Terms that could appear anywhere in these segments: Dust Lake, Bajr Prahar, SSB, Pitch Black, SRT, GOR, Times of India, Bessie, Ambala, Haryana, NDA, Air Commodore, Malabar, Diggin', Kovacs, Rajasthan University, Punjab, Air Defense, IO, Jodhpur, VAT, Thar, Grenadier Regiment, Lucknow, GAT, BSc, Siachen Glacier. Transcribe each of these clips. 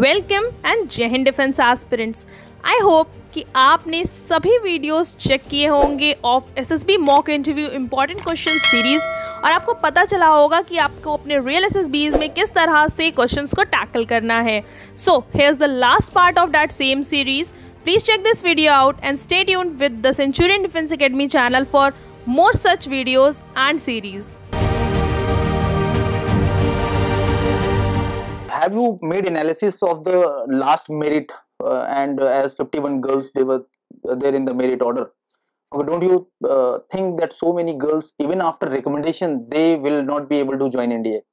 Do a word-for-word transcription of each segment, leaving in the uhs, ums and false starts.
Welcome and Jai Hind defence aspirants. I hope कि आपने सभी वीडियोस चेक किए होंगे of SSB mock interview important question series और आपको पता चला होगा कि आपको अपने रियल एसएसबीज़ में किस तरह से क्वेश्चंस को टैकल करना है। So here is the last part of that same series. Please check this video out and stay tuned with the Centurion defence academy channel for more such videos and series. Have you made analysis of the last merit uh, and uh, as fifty-one girls they were uh, there in the merit order? Okay, don't you uh, think that so many girls even after recommendation they will not be able to join N D A?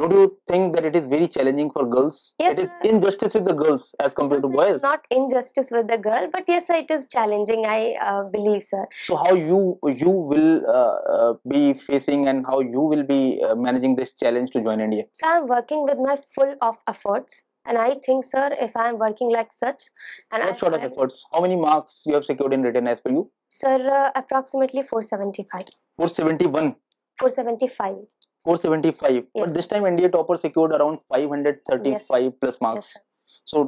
Don't you think that it is very challenging for girls? Yes, it is injustice with the girls as compared to boys. It's not injustice with the girl, but yes, it is challenging. I uh, believe, sir. So, how you you will uh, uh, be facing and how you will be uh, managing this challenge to join N D A? Sir, I'm working with my full of efforts, and I think, sir, if I am working like such, and what sort of efforts? How many marks you have secured in written as per you? Sir, uh, approximately four seventy-five. four seventy-one. four seventy-five. four seventy-five, yes. But this time N D A topper secured around five hundred thirty-five, yes, plus marks. Yes, so,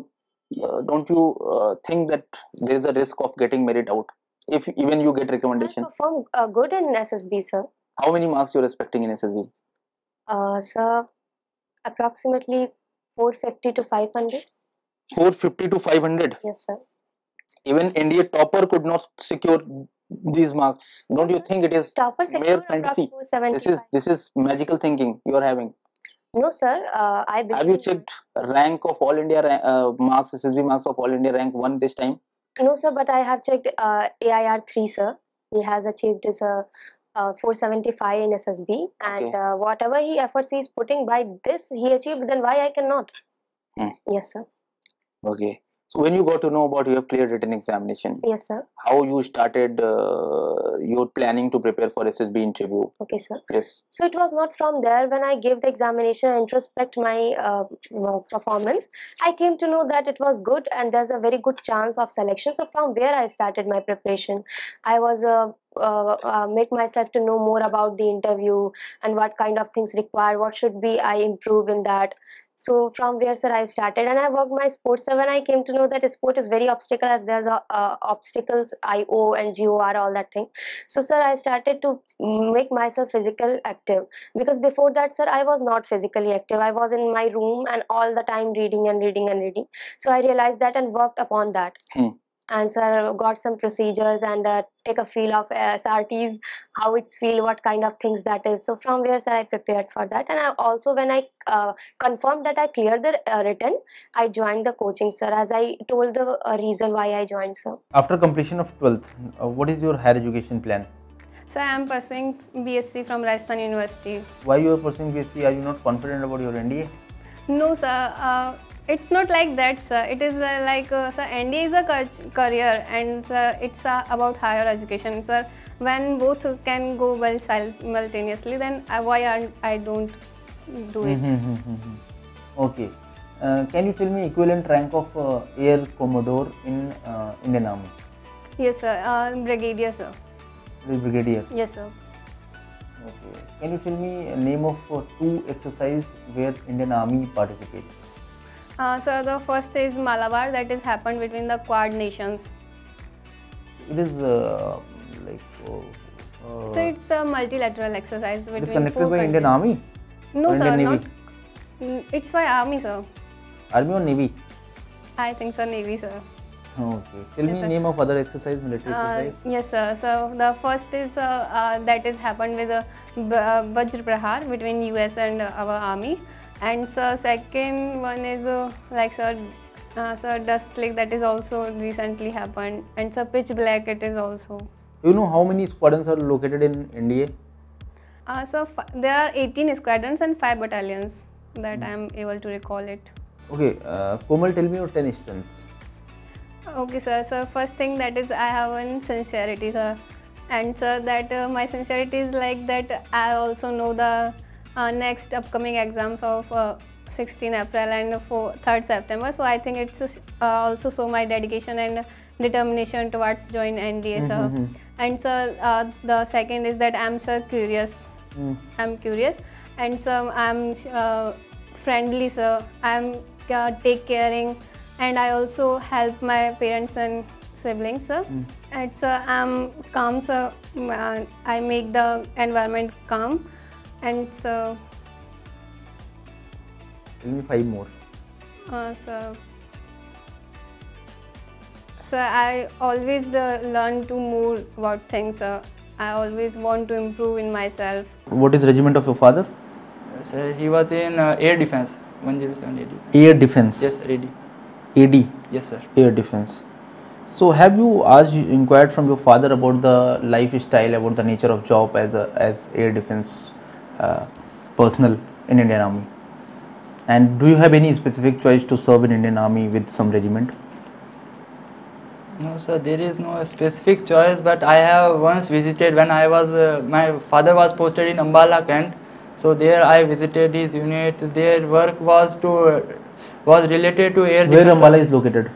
uh, don't you uh, think that there is a risk of getting merit out if even you get recommendation? Sir, perform uh, good in S S B, sir. How many marks you are expecting in S S B? Uh, sir, approximately four fifty to five hundred. four fifty to five hundred? Yes, sir. Even N D A topper could not secure these marks. Don't you think it is mere fantasy? This is this is magical thinking you are having. No, sir. Uh, I believe. Have you checked rank of all India uh, marks, S S B marks of all India rank one this time? No, sir. But I have checked uh, A I R three, sir. He has achieved his uh, uh, four seventy-five in S S B, and okay. uh, whatever he efforts he is putting by this he achieved. Then why I cannot? Hmm. Yes, sir. Okay. So when you got to know about your cleared written examination, yes, sir, how you started uh, your planning to prepare for S S B interview? Okay, sir. Yes. So it was not from there when I gave the examination and introspect my uh, performance. I came to know that it was good and there's a very good chance of selection. So from where I started my preparation, I was a uh, Uh, uh, make myself to know more about the interview and what kind of things required, what should be I improve in that. So from where, sir, I started and I worked my sports. So when I came to know that sport is very obstacle as there's a, uh, obstacles, I O and G O R, all that thing. So, sir, I started to make myself physical active because before that, sir, I was not physically active. I was in my room and all the time reading and reading and reading. So I realized that and worked upon that. Hmm. And sir, got some procedures and uh, take a feel of S R Ts, how it's feel, what kind of things that is. So from where, sir, I prepared for that. And I also, when I uh, confirmed that I cleared the uh, written, I joined the coaching, sir, as I told the uh, reason why I joined, sir. After completion of twelfth, uh, what is your higher education plan? Sir, I am pursuing B S C from Rajasthan University. Why you are pursuing B S C? Are you not confident about your N D A? No, sir. Uh, It's not like that, sir. It is uh, like, uh, sir, N D A is a career and sir, it's uh, about higher education, sir. When both can go well simultaneously, then I, why I, I don't do it? Okay. Uh, can you tell me equivalent rank of uh, Air Commodore in uh, Indian Army? Yes, sir. Uh, Brigadier, sir. Brigadier? Yes, sir. Okay. Can you tell me name of uh, two exercises where Indian Army participates? Uh, so the first is Malabar, that is happened between the Quad nations. It is uh, like. Uh, uh, so it's a multilateral exercise between. It is connected by countries. Indian Army. No, sir, Indian Navy? Not. It's by Army, sir. Army or Navy? I think so, Navy, sir. Okay. Tell yes, me sir. Name of other exercise, military uh, exercise. Yes, sir. So the first is uh, uh, that is happened with uh, Bajr Prahar between U S and uh, our Army. And sir, second one is uh, like sir, uh, sir Dust Lake, that is also recently happened, and sir Pitch Black, it is also. You know how many squadrons are located in N D A? Uh, sir, there are eighteen squadrons and five battalions that mm. I am able to recall it. Okay, uh, Komal, tell me your ten strengths. Okay, sir. So first thing that is I have one sincerity, sir, and sir that uh, my sincerity is like that I also know the. Uh, next upcoming exams of uh, sixteenth April and uh, third September. So I think it's uh, also so my dedication and determination towards join N D A, sir. Mm-hmm. And sir, uh, the second is that I'm sir curious. Mm. I'm curious, and sir, I'm uh, friendly, sir. I'm uh, take caring, and I also help my parents and siblings, sir. Mm. And so I'm calm, sir. Uh, I make the environment calm, and so. Tell me five more. Uh, so, so I always uh, learn to more about things, sir. I always want to improve in myself. What is the regiment of your father? Uh, sir, he was in uh, Air Defense, one oh seven A D. Air Defense? Yes, A D. A D? Yes, sir. Air Defense. So, have you asked, inquired from your father about the lifestyle, about the nature of job as a, as Air Defense uh, personnel in Indian Army? And do you have any specific choice to serve in Indian Army with some regiment? No, sir, there is no specific choice, but I have once visited when I was, uh, my father was posted in Ambala camp. So there I visited his unit. Their work was to, uh, was related to air defense. Where Ambala is located?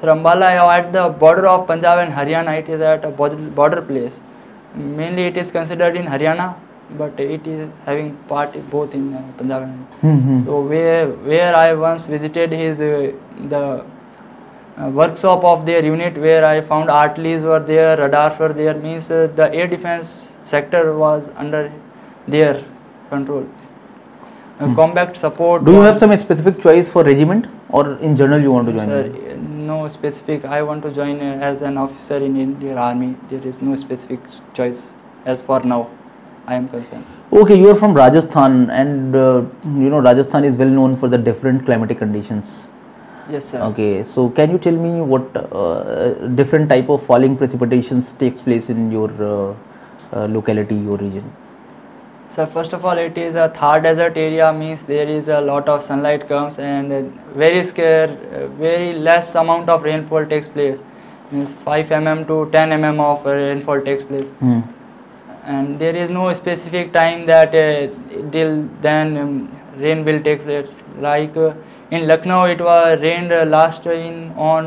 Sir, Ambala at the border of Punjab and Haryana. It is at a border place. Mainly it is considered in Haryana, but it is having part both in uh, Punjab and Haryana. Mm-hmm. So where, where I once visited his, uh, the, Uh, workshop of their unit, where I found artilleries were there, radars were there, means uh, the air defense sector was under their control. Uh, hmm. Combat support. Do you have some specific choice for regiment, or in general you want to join? Sir, no specific. I want to join uh, as an officer in Indian Army. There is no specific choice as for now. I am concerned. Okay, you are from Rajasthan, and uh, you know Rajasthan is well known for the different climatic conditions. Yes, sir. Okay, so can you tell me what uh, different type of falling precipitations takes place in your uh, uh, locality, your region? Sir, first of all, it is a Thar desert area, means there is a lot of sunlight comes and very scarce, very less amount of rainfall takes place, means five millimeters to ten millimeters of rainfall takes place. Hmm. And there is no specific time that uh, till then um, rain will take place, like uh, in Lucknow it was rained uh, last in on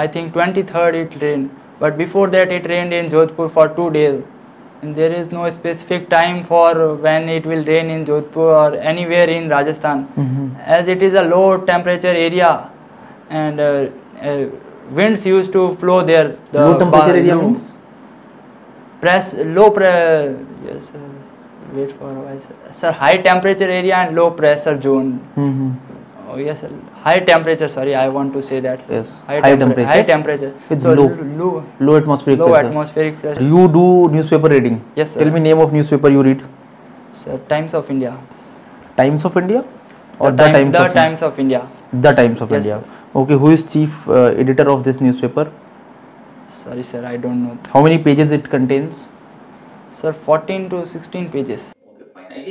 I think twenty-third it rained, but before that it rained in Jodhpur for two days, and there is no specific time for when it will rain in Jodhpur or anywhere in Rajasthan. Mm-hmm. As it is a low temperature area, and uh, uh, winds used to flow there. The low temperature area means? Press, low press, yes, uh, wait for a while, sir. Sir, high temperature area and low pressure zone. Mm-hmm. Oh yes, sir. High temperature. Sorry, I want to say that. Sir. Yes. High, high temperature. High temperature. With so low, low, low atmospheric low pressure. Low atmospheric pressure. You do newspaper reading. Yes, sir. Tell me name of newspaper you read. Sir, Times of India. Times of India, or the, the, time, times, the of times of India. The Times of yes, India. Sir. Okay, who is chief uh, editor of this newspaper? Sorry, sir, I don't know. How many pages it contains? Sir, fourteen to sixteen pages.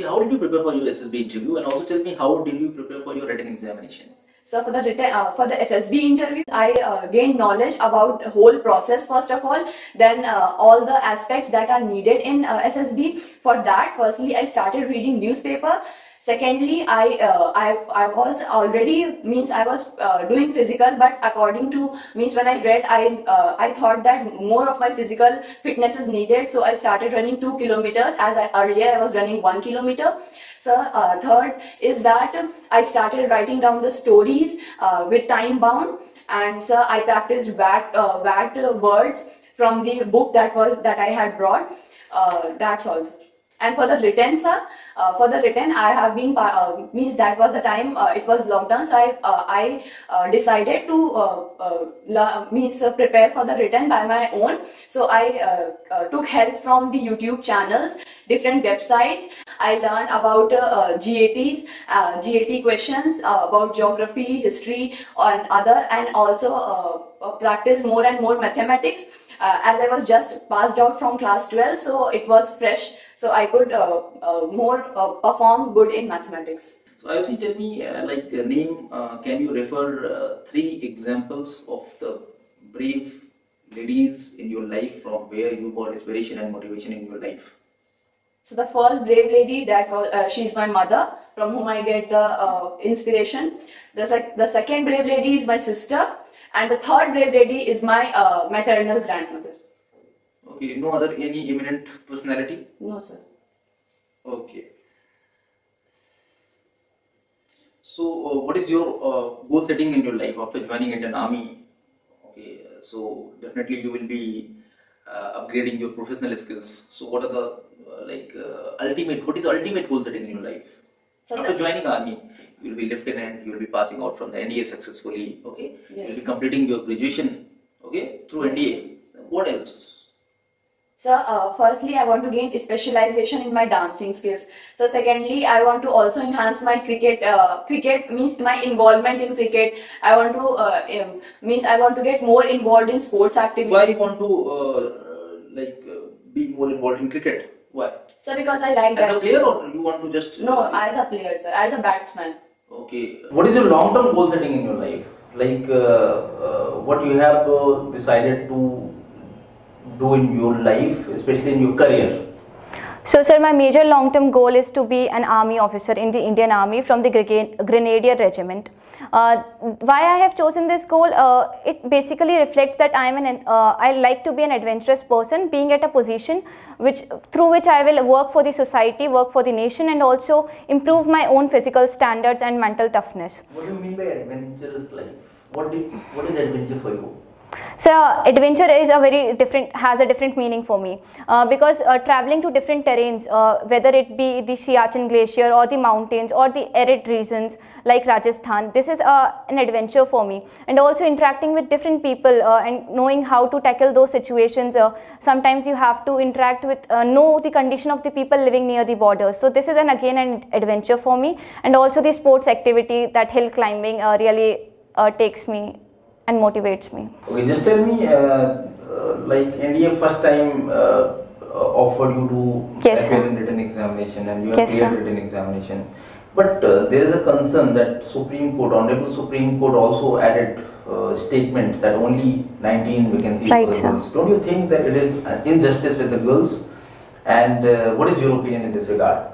How did you prepare for your S S B interview, and also tell me how did you prepare for your written examination? So for the written, uh, for the S S B interview, I uh, gained knowledge about the whole process first of all, then uh, all the aspects that are needed in uh, S S B. For that, firstly, I started reading newspaper. Secondly, I, uh, I, I was already, means I was uh, doing physical, but according to, means when I read, I, uh, I thought that more of my physical fitness is needed. So I started running two kilometers, as I, earlier I was running one kilometer. So uh, third is that I started writing down the stories uh, with time bound, and so I practiced V A T, uh, V A T words from the book that was, that I had brought. Uh, that's all. And for the written, sir, uh, for the written, I have been, uh, means that was the time, uh, it was lockdown, so I, uh, I uh, decided to, uh, uh, means uh, prepare for the written by my own. So I uh, uh, took help from the YouTube channels, different websites. I learned about uh, G A Ts, uh, G A T questions, uh, about geography, history, and other, and also uh, practice more and more mathematics. Uh, as I was just passed out from class twelve, so it was fresh, so I could uh, uh, more uh, perform good in mathematics. So Ayushi, tell me, uh, like uh, name, uh, can you refer uh, three examples of the brave ladies in your life from where you got inspiration and motivation in your life? So the first brave lady, that was, uh, she's my mother, from whom I get the uh, inspiration. The, sec the second brave lady is my sister. And the third brave lady is my uh, maternal grandmother. Okay, no other any eminent personality? No, sir. Okay. So, uh, what is your uh, goal setting in your life after joining Indian Army? Okay, so definitely you will be uh, upgrading your professional skills. So, what are the uh, like uh, ultimate? What is the ultimate goal setting in your life? So after joining Army, you will be lieutenant. You will be passing out from the N D A successfully. Okay, yes. You will be completing your graduation. Okay, through N D A. What else? So, uh, firstly, I want to gain specialization in my dancing skills. So, secondly, I want to also enhance my cricket. Uh, cricket means my involvement in cricket. I want to uh, um, means I want to get more involved in sports activities. Why you want to uh, like uh, be more involved in cricket? Why? So, because I like that. As a player, or you want to just? No, uh, as a player, sir. As a batsman. Okay. What is your long-term goal setting in your life? Like uh, uh, what you have uh, decided to do in your life, especially in your career? So sir, my major long-term goal is to be an army officer in the Indian Army from the Grenadier Regiment. Uh, why I have chosen this goal? Uh, it basically reflects that I am an uh, I like to be an adventurous person, being at a position which through which I will work for the society, work for the nation, and also improve my own physical standards and mental toughness. What do you mean by adventurous life? What do you, what is adventure for you? So uh, adventure is a very different, has a different meaning for me uh, because uh, traveling to different terrains, uh, whether it be the Siachen Glacier or the mountains or the arid regions like Rajasthan, this is uh, an adventure for me. And also interacting with different people uh, and knowing how to tackle those situations. Uh, sometimes you have to interact with, uh, know the condition of the people living near the borders. So this is an again an adventure for me. And also the sports activity, that hill climbing uh, really uh, takes me and motivates me. Okay, just tell me, uh, uh, like N D A first time uh, offered you to yes, appear in written examination, and you have yes, cleared written examination. But uh, there is a concern that Supreme Court, Honorable Supreme Court also added uh, statement that only nineteen vacancies right, for the girls. Don't you think that it is an injustice with the girls? And uh, what is your opinion in this regard?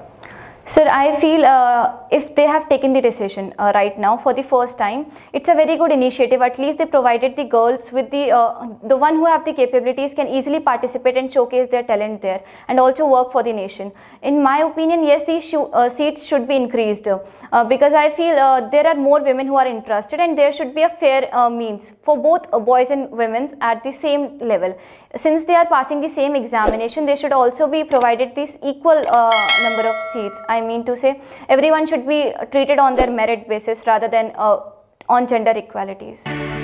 Sir, I feel uh, if they have taken the decision uh, right now for the first time, it's a very good initiative. At least they provided the girls with the, uh, the one who have the capabilities can easily participate and showcase their talent there and also work for the nation. In my opinion, yes, these uh, seats should be increased uh, because I feel uh, there are more women who are interested, and there should be a fair uh, means for both uh, boys and women at the same level. Since they are passing the same examination, they should also be provided this equal uh, number of seats. I mean to say, everyone should be treated on their merit basis rather than uh, on gender equalities.